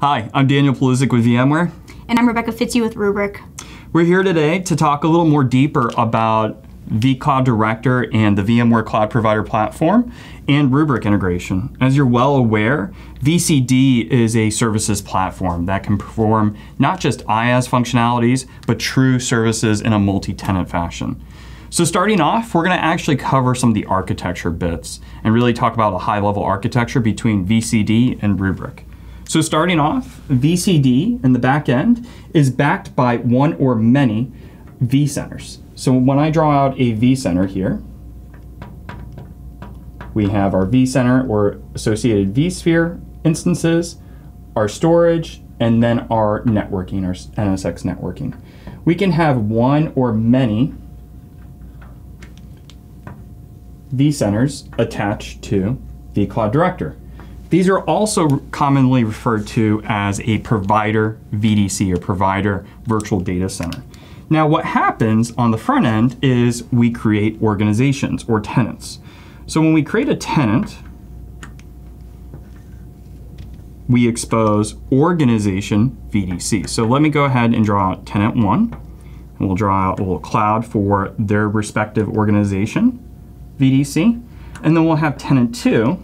Hi, I'm Daniel Paluszek with VMware. And I'm Rebecca Fitzhugh with Rubrik. We're here today to talk a little more deeper about vCloud Director and the VMware Cloud Provider Platform and Rubrik integration. As you're well aware, VCD is a services platform that can perform not just IaaS functionalities, but true services in a multi-tenant fashion. So starting off, we're going to actually cover some of the architecture bits and really talk about a high-level architecture between VCD and Rubrik. So starting off, VCD in the back end is backed by one or many vCenters. So when I draw out a vCenter here, we have our vCenter or associated vSphere instances, our storage, and then our networking, our NSX networking. We can have one or many vCenters attached to vCloud Director. These are also commonly referred to as a provider VDC or provider virtual data center. Now what happens on the front end is we create organizations or tenants. So when we create a tenant, we expose organization VDC. So let me go ahead and draw out tenant one, and we'll draw out a little cloud for their respective organization VDC. And then we'll have tenant two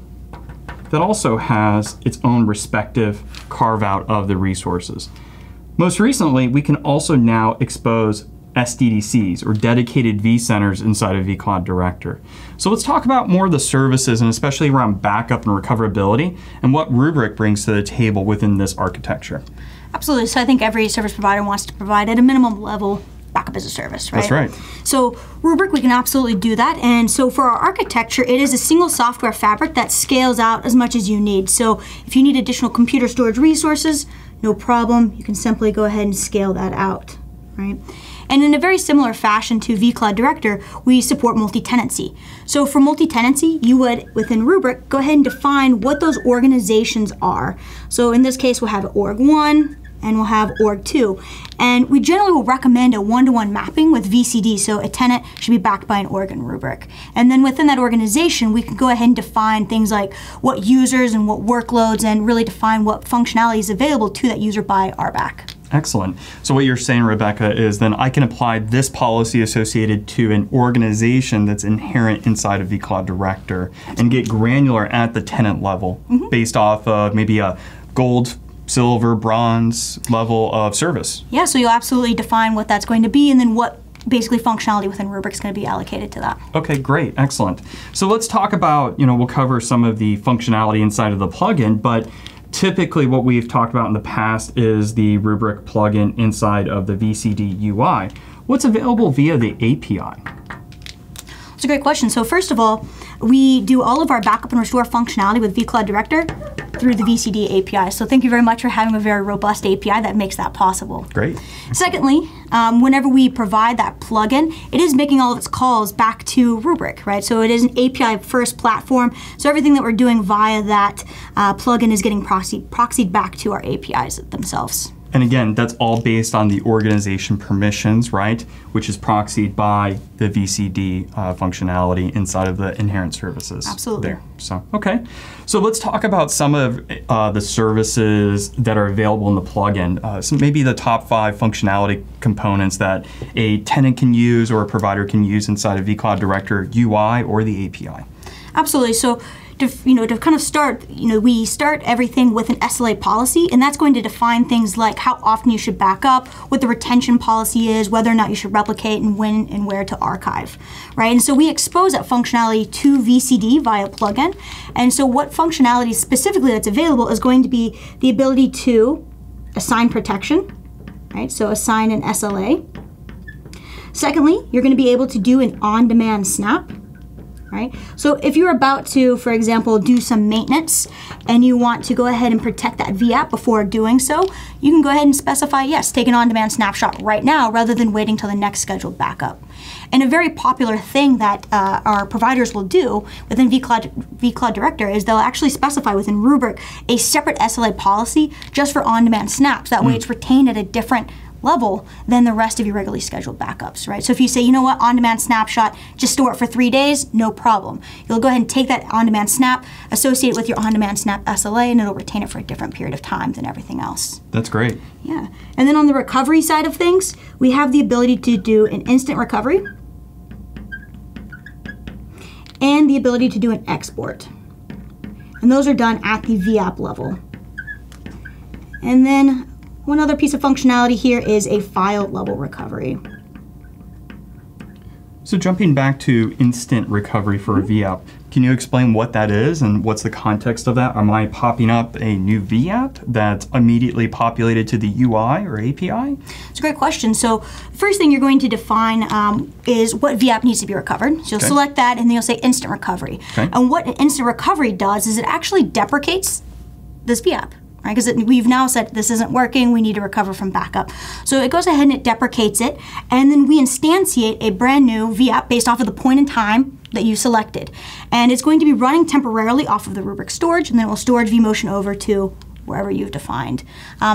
that also has its own respective carve out of the resources. Most recently, we can also now expose SDDCs or dedicated vCenters inside of vCloud Director. So let's talk about more of the services and especially around backup and recoverability and what Rubrik brings to the table within this architecture. Absolutely. So I think every service provider wants to provide at a minimum level backup as a service, right? That's right. So Rubrik, we can absolutely do that. And so for our architecture, it is a single software fabric that scales out as much as you need. So if you need additional computer storage resources, no problem. You can simply go ahead and scale that out, right? And in a very similar fashion to vCloud Director, we support multi-tenancy. So for multi-tenancy, you would, within Rubrik, go ahead and define what those organizations are. So in this case, we'll have org1, and we'll have org2. And we generally will recommend a one-to-one mapping with VCD, so a tenant should be backed by an org in Rubrik. And then within that organization, we can go ahead and define things like what users and what workloads and really define what functionality is available to that user by RBAC. Excellent. So what you're saying, Rebecca, is then I can apply this policy associated to an organization that's inherent inside of vCloud Director and get granular at the tenant level based off of maybe a gold, silver, bronze level of service. Yeah, so you'll absolutely define what that's going to be and then what basically functionality within Rubrik is going to be allocated to that. Okay, great, excellent. So let's talk about, you know, we'll cover some of the functionality inside of the plugin, but typically what we've talked about in the past is the Rubrik plugin inside of the VCD UI. What's available via the API? That's a great question. So first of all, we do all of our backup and restore functionality with vCloud Director through the VCD API. So thank you very much for having a very robust API that makes that possible. Great. Secondly, whenever we provide that plugin, it is making all of its calls back to Rubrik, right? So it is an API-first platform. So everything that we're doing via that plugin is getting proxied back to our APIs themselves. And again, that's all based on the organization permissions, right? Which is proxied by the VCD functionality inside of the inherent services. Absolutely. There. So, okay. So let's talk about some of the services that are available in the plugin. So maybe the top five functionality components that a tenant can use or a provider can use inside of vCloud Director UI or the API. Absolutely. So, to kind of start, we start everything with an SLA policy, and that's going to define things like how often you should back up, what the retention policy is, whether or not you should replicate, and when and where to archive, right? And so we expose that functionality to VCD via plugin. And so what functionality specifically that's available is going to be the ability to assign protection, right? So assign an SLA. Secondly, you're going to be able to do an on-demand snap. Right? So if you're about to, for example, do some maintenance and you want to go ahead and protect that vApp before doing so, you can go ahead and specify, yes, take an on-demand snapshot right now rather than waiting till the next scheduled backup. And a very popular thing that our providers will do within vCloud Director is they'll actually specify within Rubrik a separate SLA policy just for on-demand snaps. That way it's retained at a different level than the rest of your regularly scheduled backups, right? So if you say, you know what, on-demand snapshot, just store it for 3 days, no problem. You'll go ahead and take that on-demand snap, associate it with your on-demand snap SLA, and it'll retain it for a different period of time than everything else. That's great. Yeah. And then on the recovery side of things, we have the ability to do an instant recovery and the ability to do an export. And those are done at the vApp level. And then one other piece of functionality here is a file level recovery. So jumping back to instant recovery for a vApp, can you explain what that is and what's the context of that? Am I popping up a new vApp that's immediately populated to the UI or API? It's a great question. So first thing you're going to define is what vApp needs to be recovered. So you'll select that and then you'll say instant recovery. Okay. And what an instant recovery does is it actually deprecates this vApp. Right, because we've now said this isn't working, we need to recover from backup. So it goes ahead and it deprecates it, and then we instantiate a brand new vApp based off of the point in time that you selected. And it's going to be running temporarily off of the Rubrik storage, and then it will storage vMotion over to wherever you've defined.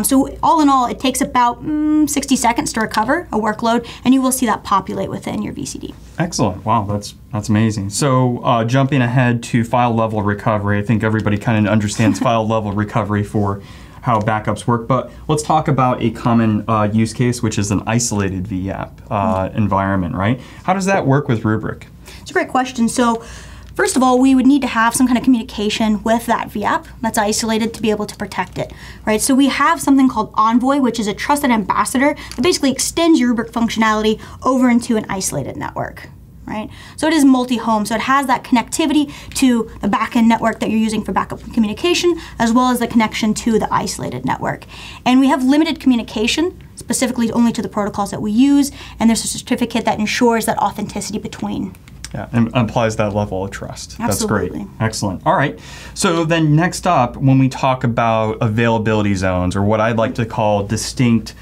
So all in all, it takes about 60 seconds to recover a workload, and you will see that populate within your VCD. Excellent. Wow, that's amazing. So jumping ahead to file level recovery, I think everybody kind of understands file level recovery for how backups work, but let's talk about a common use case, which is an isolated vApp environment, right? How does that work with Rubrik? It's a great question. So first of all, we would need to have some kind of communication with that vApp that's isolated to be able to protect it, right? So we have something called Envoy, which is a trusted ambassador that basically extends your Rubrik functionality over into an isolated network, right? So it is multi-home, so it has that connectivity to the backend network that you're using for backup communication, as well as the connection to the isolated network. And we have limited communication, specifically only to the protocols that we use, and there's a certificate that ensures that authenticity between. Yeah, and implies that level of trust. Absolutely. That's great. Excellent. All right. So then next up, when we talk about availability zones, or what I'd like to call distinct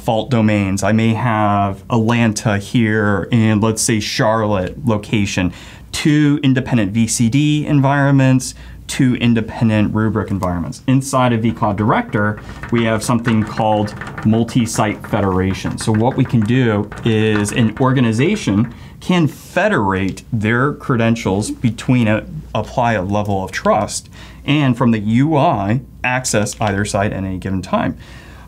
fault domains, I may have Atlanta here and let's say Charlotte location, two independent VCD environments, two independent Rubrik environments. Inside of vCloud Director, we have something called multi-site federation. So what we can do is an organization can federate their credentials between, apply a level of trust, and from the UI, access either site at any given time.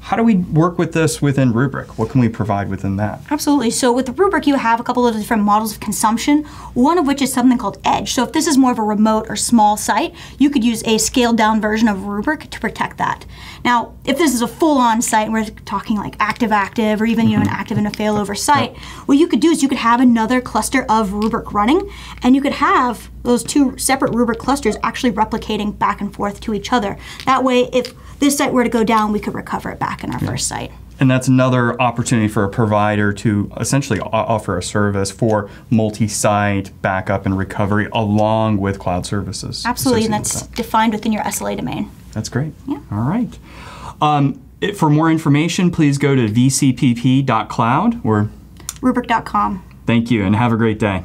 How do we work with this within Rubrik? What can we provide within that? Absolutely. So with Rubrik, you have a couple of different models of consumption, one of which is something called Edge. So if this is more of a remote or small site, you could use a scaled down version of Rubrik to protect that. Now, if this is a full on site, we're talking like active-active or even an active and a failover site, what you could do is you could have another cluster of Rubrik running, and you could have those two separate Rubrik clusters actually replicating back and forth to each other. That way, if this site were to go down, we could recover it back in our first site. And that's another opportunity for a provider to essentially offer a service for multi-site backup and recovery along with cloud services. Absolutely, and that's defined within your SLA domain. That's great. Yeah. All right. For more information, please go to vcpp.cloud or Rubrik.com. Thank you, and have a great day.